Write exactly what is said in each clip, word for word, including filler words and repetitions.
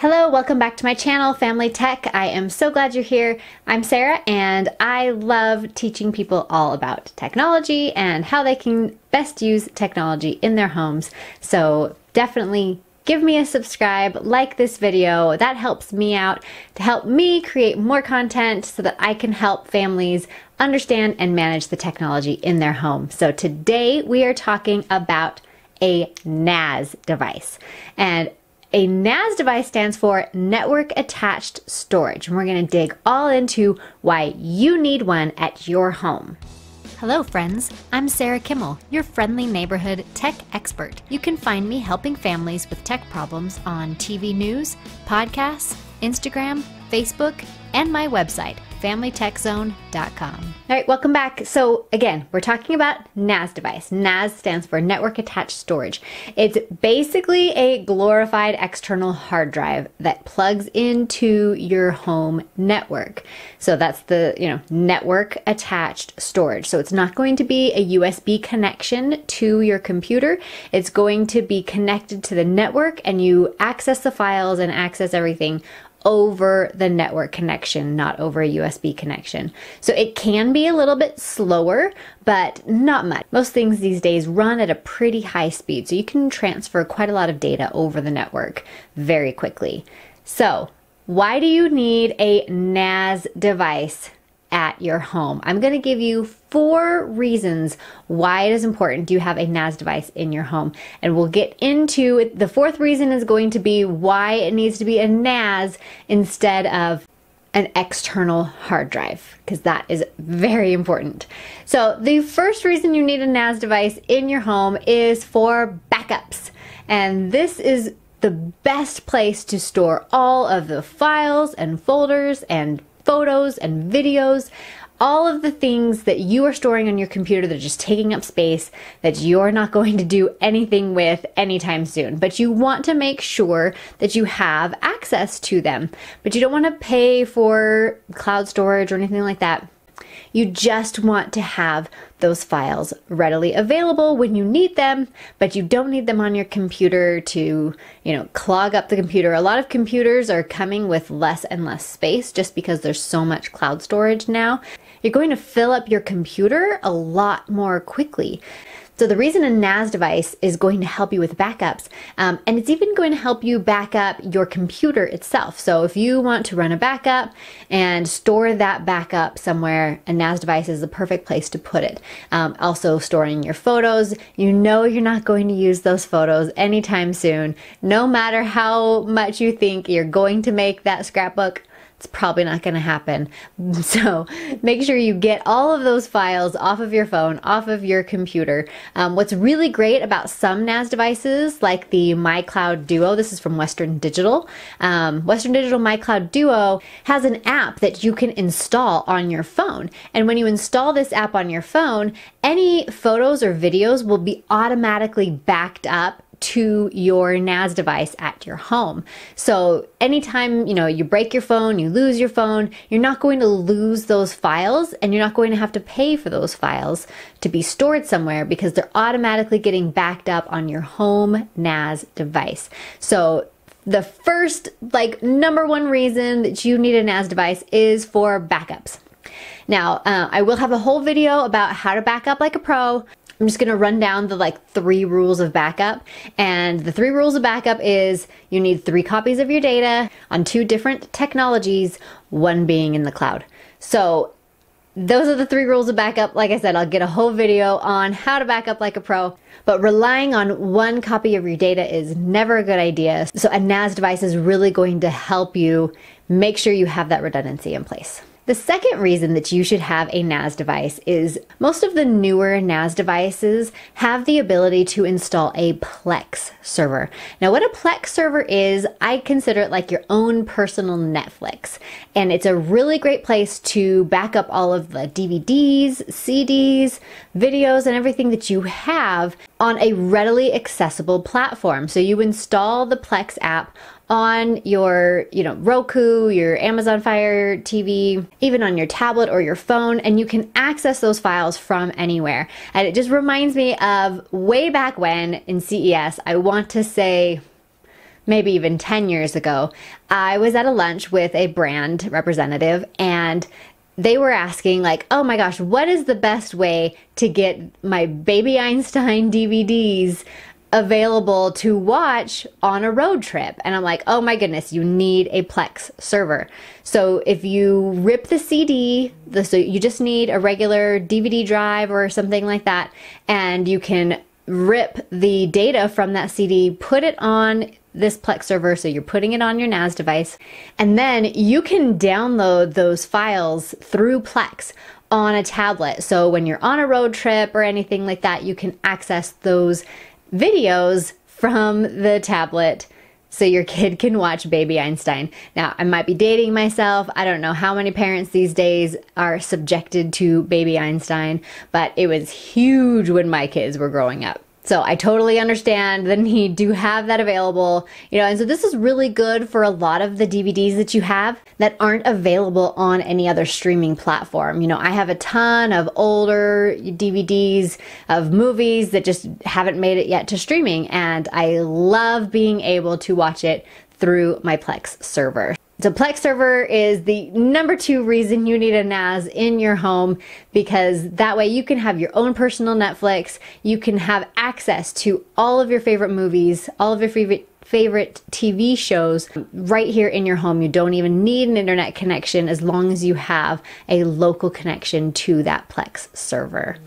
Hello, welcome back to my channel, Family Tech. I am so glad you're here. I'm Sarah, and I love teaching people all about technology and how they can best use technology in their homes. So definitely give me a subscribe, like this video. That helps me out to help me create more content so that I can help families understand and manage the technology in their home. So today we are talking about a N A S device. And a N A S device stands for Network Attached Storage, and we're going to dig all into why you need one at your home. Hello friends, I'm Sarah Kimmel, your friendly neighborhood tech expert. You can find me helping families with tech problems on T V news, podcasts, Instagram, Facebook, and my website, Family Tech Zone dot com. All right, welcome back. So again, we're talking about N A S device. N A S stands for Network Attached Storage. It's basically a glorified external hard drive that plugs into your home network. So that's the, you know, network attached storage. So it's not going to be a U S B connection to your computer. It's going to be connected to the network, and you access the files and access everything over the network connection, not over a U S B connection. So it can be a little bit slower, but not much. Most things these days run at a pretty high speed, so you can transfer quite a lot of data over the network very quickly. So why do you need a N A S device at your home? I'm going to give you four reasons why it is important you have a N A S device in your home, and we'll get into it. The fourth reason is going to be why it needs to be a N A S instead of an external hard drive, because that is very important. So the first reason you need a N A S device in your home is for backups, and this is the best place to store all of the files and folders and photos and videos, all of the things that you are storing on your computer that are just taking up space that you're not going to do anything with anytime soon. But you want to make sure that you have access to them. But you don't want to pay for cloud storage or anything like that. You just want to have those files readily available when you need them, but you don't need them on your computer to, you know, clog up the computer. A lot of computers are coming with less and less space just because there's so much cloud storage now. You're going to fill up your computer a lot more quickly. So the reason a N A S device is going to help you with backups, um, and it's even going to help you back up your computer itself. So if you want to run a backup and store that backup somewhere, a N A S device is the perfect place to put it. Um, also storing your photos. You know you're not going to use those photos anytime soon. No matter how much you think you're going to make that scrapbook, it's probably not going to happen. So make sure you get all of those files off of your phone, off of your computer. Um, what's really great about some N A S devices, like the My Cloud Duo, this is from Western Digital. Um, Western Digital My Cloud Duo has an app that you can install on your phone. And when you install this app on your phone, any photos or videos will be automatically backed up to your N A S device at your home. So anytime, you know, you break your phone, you lose your phone, you're not going to lose those files, and you're not going to have to pay for those files to be stored somewhere because they're automatically getting backed up on your home N A S device. So the first, like, number one reason that you need a N A S device is for backups. Now, uh, I will have a whole video about how to back up like a pro. I'm just gonna run down the like three rules of backup. And the three rules of backup is you need three copies of your data on two different technologies, one being in the cloud. So those are the three rules of backup. Like I said, I'll get a whole video on how to back up like a pro, but relying on one copy of your data is never a good idea. So a N A S device is really going to help you make sure you have that redundancy in place. The second reason that you should have a N A S device is most of the newer N A S devices have the ability to install a Plex server. Now, what a Plex server is, I consider it like your own personal Netflix. And it's a really great place to back up all of the D V Ds, C Ds, videos, and everything that you have on a readily accessible platform. So you install the Plex app on your, you know, Roku, your Amazon Fire T V, even on your tablet or your phone, and you can access those files from anywhere. And it just reminds me of way back when in C E S, I want to say maybe even ten years ago, I was at a lunch with a brand representative, and they were asking, like, oh my gosh, what is the best way to get my Baby Einstein D V Ds available to watch on a road trip? And I'm like, oh my goodness, you need a Plex server. So if you rip the C D, the, so you just need a regular D V D drive or something like that, and you can rip the data from that C D, put it on this Plex server, so you're putting it on your N A S device, and then you can download those files through Plex on a tablet. So when you're on a road trip or anything like that, you can access those videos from the tablet so your kid can watch Baby Einstein. Now, I might be dating myself. I don't know how many parents these days are subjected to Baby Einstein, but it was huge when my kids were growing up. So I totally understand the need to have that available, you know, and so this is really good for a lot of the D V Ds that you have that aren't available on any other streaming platform. You know, I have a ton of older D V Ds of movies that just haven't made it yet to streaming, and I love being able to watch it through my Plex server. So Plex server is the number two reason you need a N A S in your home, because that way you can have your own personal Netflix, you can have access to all of your favorite movies, all of your favorite favorite T V shows right here in your home. You don't even need an internet connection as long as you have a local connection to that Plex server.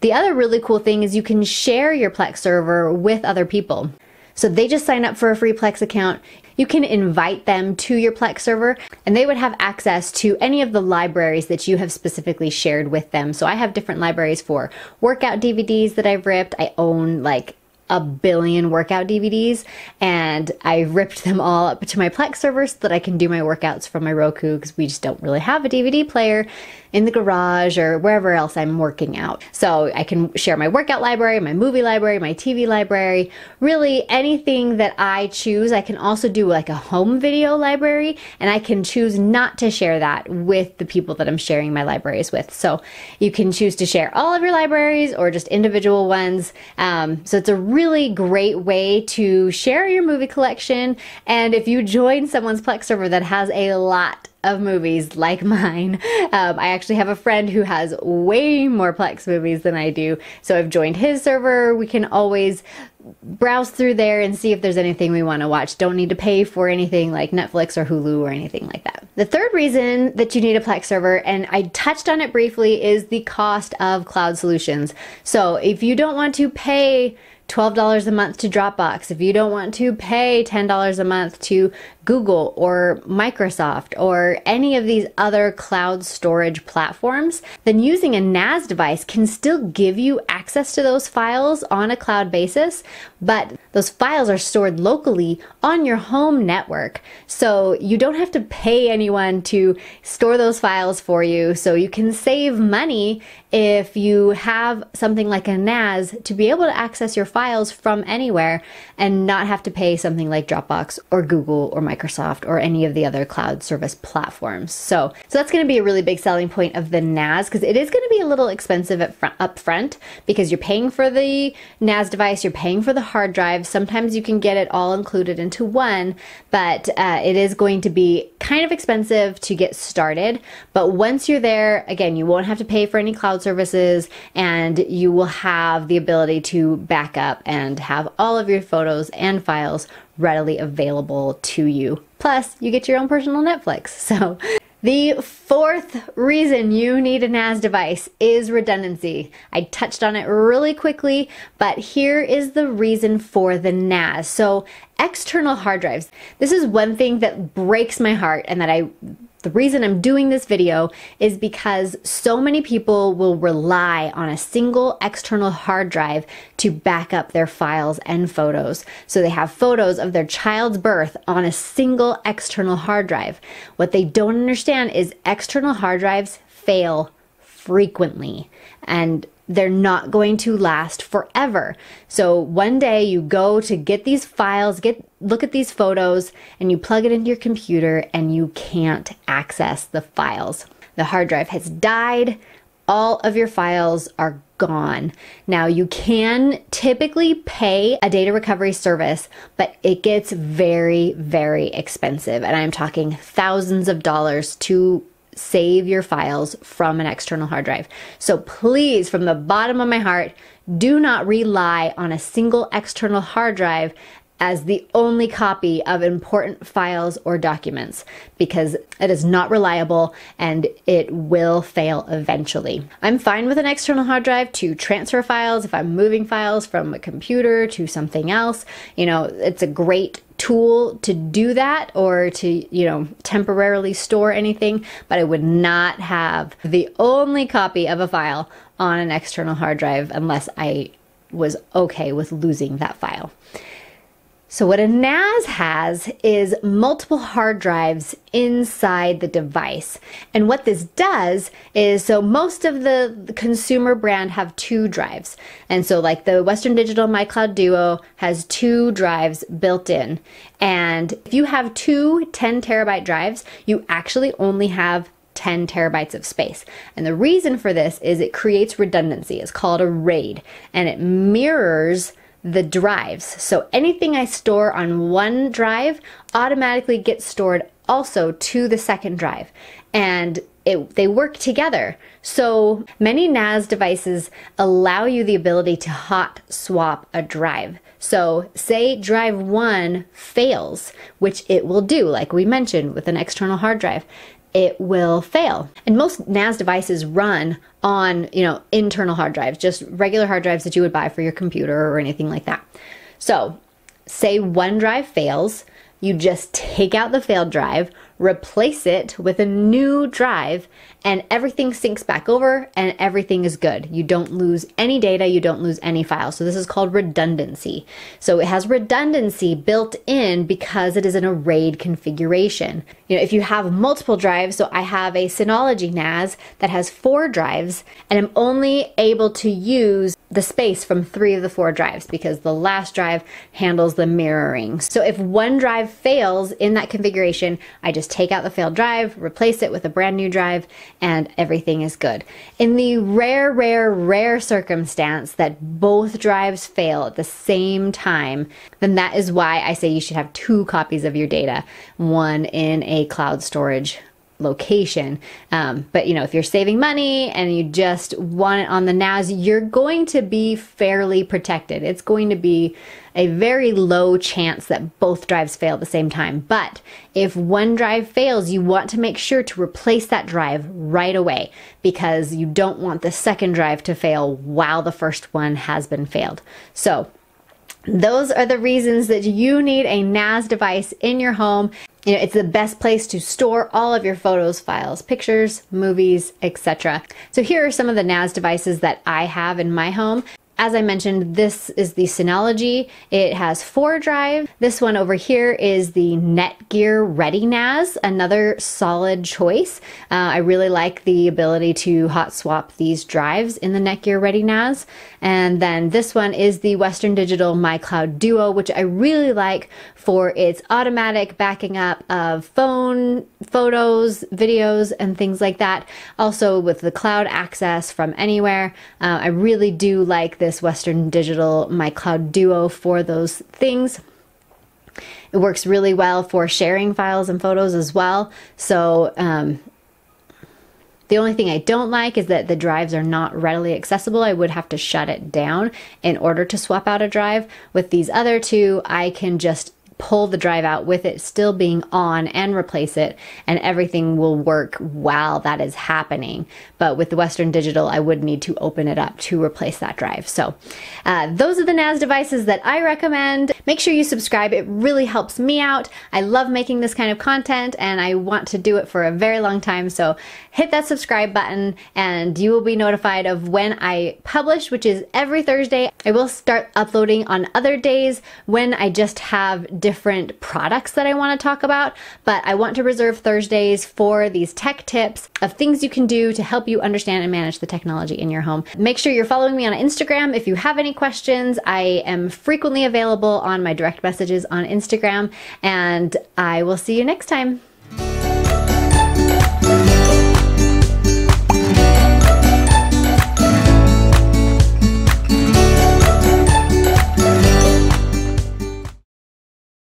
The other really cool thing is you can share your Plex server with other people. So they just sign up for a free Plex account. You can invite them to your Plex server, and they would have access to any of the libraries that you have specifically shared with them. So I have different libraries for workout D V Ds that I've ripped. I own like a billion workout D V Ds, and I ripped them all up to my Plex server so that I can do my workouts from my Roku, because we just don't really have a D V D player in the garage or wherever else I'm working out. So I can share my workout library, my movie library, my T V library, really anything that I choose. I can also do like a home video library, and I can choose not to share that with the people that I'm sharing my libraries with. So you can choose to share all of your libraries or just individual ones. Um, so it's a really really great way to share your movie collection, and if you join someone's Plex server that has a lot of movies like mine, um, I actually have a friend who has way more Plex movies than I do, so I've joined his server. We can always browse through there and see if there's anything we want to watch. Don't need to pay for anything like Netflix or Hulu or anything like that. The third reason that you need a Plex server, and I touched on it briefly, is the cost of cloud solutions. So if you don't want to pay twelve dollars a month to Dropbox, if you don't want to pay ten dollars a month to Google or Microsoft or any of these other cloud storage platforms, then using a N A S device can still give you access to those files on a cloud basis, but those files are stored locally on your home network. So you don't have to pay anyone to store those files for you. So you can save money if you have something like a N A S to be able to access your files from anywhere and not have to pay something like Dropbox or Google or Microsoft. Microsoft or any of the other cloud service platforms. So, so that's going to be a really big selling point of the N A S, because it is going to be a little expensive at fr- up front, because you're paying for the N A S device, you're paying for the hard drive. Sometimes you can get it all included into one, but uh, it is going to be kind of expensive to get started. But once you're there, again, you won't have to pay for any cloud services, and you will have the ability to back up and have all of your photos and files readily available to you. Plus, you get your own personal Netflix. So the fourth reason you need a N A S device is redundancy. I touched on it really quickly, but here is the reason for the N A S. So external hard drives. This is one thing that breaks my heart, and that I The reason I'm doing this video is because so many people will rely on a single external hard drive to back up their files and photos. So they have photos of their child's birth on a single external hard drive. What they don't understand is external hard drives fail frequently, and they're not going to last forever. So one day you go to get these files, get look at these photos, and you plug it into your computer and you can't access the files. The hard drive has died. All of your files are gone. Now you can typically pay a data recovery service, but it gets very, very expensive. And I'm talking thousands of dollars to save your files from an external hard drive. So please, from the bottom of my heart, do not rely on a single external hard drive as the only copy of important files or documents, because it is not reliable and it will fail eventually. I'm fine with an external hard drive to transfer files if I'm moving files from a computer to something else. You know, it's a great tool to do that, or to, you know, temporarily store anything, but I would not have the only copy of a file on an external hard drive unless I was okay with losing that file. So what a N A S has is multiple hard drives inside the device. And what this does is, so most of the, the consumer brand have two drives. And so like the Western Digital My Cloud Duo has two drives built in. And if you have two ten terabyte drives, you actually only have ten terabytes of space. And the reason for this is it creates redundancy. It's called a RAID, and it mirrors the drives. So anything I store on one drive automatically gets stored also to the second drive, and it, they work together. So many N A S devices allow you the ability to hot swap a drive. So say drive one fails, which it will do, like we mentioned with an external hard drive, it will fail. And most N A S devices run on, you know, internal hard drives, just regular hard drives that you would buy for your computer or anything like that. So say one drive fails, you just take out the failed drive, replace it with a new drive, and everything syncs back over and everything is good. You don't lose any data, you don't lose any files. So this is called redundancy. So it has redundancy built in because it is in a RAID configuration. You know, if you have multiple drives, so I have a Synology N A S that has four drives, and I'm only able to use the space from three of the four drives because the last drive handles the mirroring. So if one drive fails in that configuration, I just take out the failed drive, replace it with a brand new drive, and everything is good. In the rare, rare, rare circumstance that both drives fail at the same time, then that is why I say you should have two copies of your data, one in a cloud storage location. Um, but you know, if you're saving money and you just want it on the N A S, you're going to be fairly protected. It's going to be a very low chance that both drives fail at the same time. But if one drive fails, you want to make sure to replace that drive right away, because you don't want the second drive to fail while the first one has been failed. So those are the reasons that you need a N A S device in your home. You know, it's the best place to store all of your photos, files, pictures, movies, et cetera. So here are some of the N A S devices that I have in my home. As I mentioned, this is the Synology. It has four drives. This one over here is the Netgear Ready N A S, another solid choice. Uh, I really like the ability to hot swap these drives in the Netgear Ready N A S. And then this one is the Western Digital My Cloud Duo, which I really like for its automatic backing up of phone, photos, videos, and things like that. Also with the cloud access from anywhere. Uh, I really do like this Western Digital My Cloud Duo for those things. It works really well for sharing files and photos as well. So um, the only thing I don't like is that the drives are not readily accessible. I would have to shut it down in order to swap out a drive. With these other two, I can just pull the drive out with it still being on and replace it, and everything will work while that is happening. But with the Western Digital, I would need to open it up to replace that drive. So uh, those are the N A S devices that I recommend. Make sure you subscribe. It really helps me out. I love making this kind of content, and I want to do it for a very long time. So hit that subscribe button and you will be notified of when I publish, which is every Thursday. I will start uploading on other days when I just have different different products that I want to talk about, but I want to reserve Thursdays for these tech tips of things you can do to help you understand and manage the technology in your home. Make sure you're following me on Instagram if you have any questions. I am frequently available on my direct messages on Instagram, and I will see you next time.